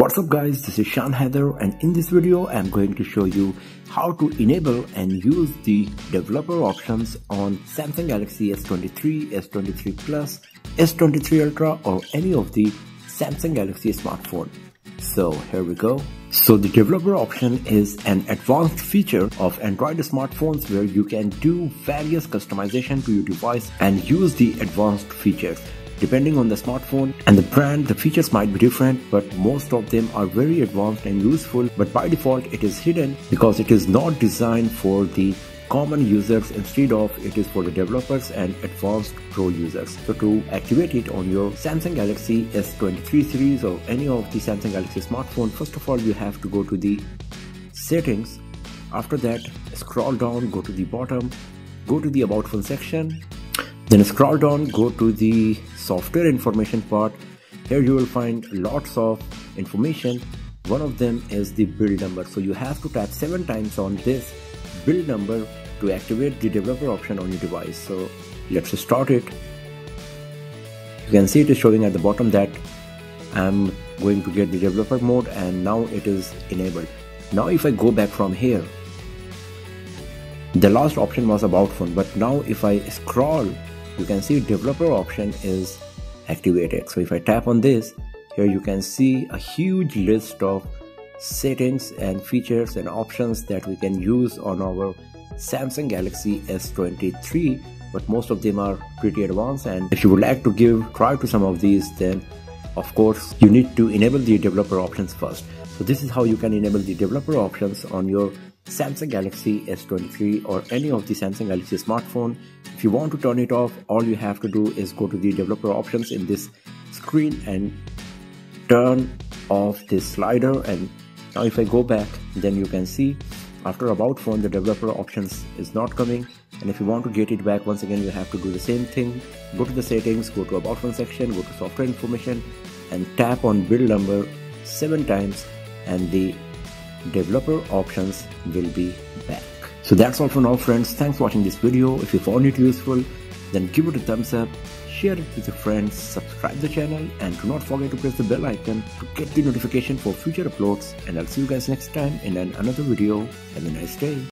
What's up guys, this is Shaan Haider, and in this video I'm going to show you how to enable and use the developer options on Samsung Galaxy S23, S23 Plus, S23 Ultra or any of the Samsung Galaxy smartphone. So here we go. So the developer option is an advanced feature of Android smartphones where you can do various customization to your device and use the advanced features. Depending on the smartphone and the brand, the features might be different, but most of them are very advanced and useful, but by default it is hidden because it is not designed for the common users. Instead of it is for the developers and advanced pro users. So to activate it on your Samsung Galaxy S23 series or any of the Samsung Galaxy smartphone, first of all you have to go to the settings. After that, scroll down, go to the bottom, go to the about phone section. Then scroll down, go to the software information part. Here you will find lots of information. One of them is the build number. So you have to tap 7 times on this build number to activate the developer option on your device. So let's start it. You can see it is showing at the bottom that I'm going to get the developer mode, and now it is enabled. Now if I go back from here, the last option was about phone, but now if I scroll, you can see developer option is activated. So if I tap on this, here you can see a huge list of settings and features and options that we can use on our Samsung Galaxy S23, but most of them are pretty advanced, and if you would like to give try to some of these, then of course you need to enable the developer options first. So this is how you can enable the developer options on your Samsung Galaxy S23 or any of the Samsung Galaxy smartphone. If you want to turn it off, all you have to do is go to the developer options in this screen and turn off this slider. And now if I go back, then you can see after about phone the developer options is not coming, and if you want to get it back, once again you have to do the same thing. Go to the settings, go to about phone section, go to software information and tap on build number 7 times, and the developer options will be back. So that's all for now friends. Thanks for watching this video. If you found it useful, then give it a thumbs up, share it with your friends, subscribe the channel, and do not forget to press the bell icon to get the notification for future uploads, and I'll see you guys next time in another video. Have a nice day.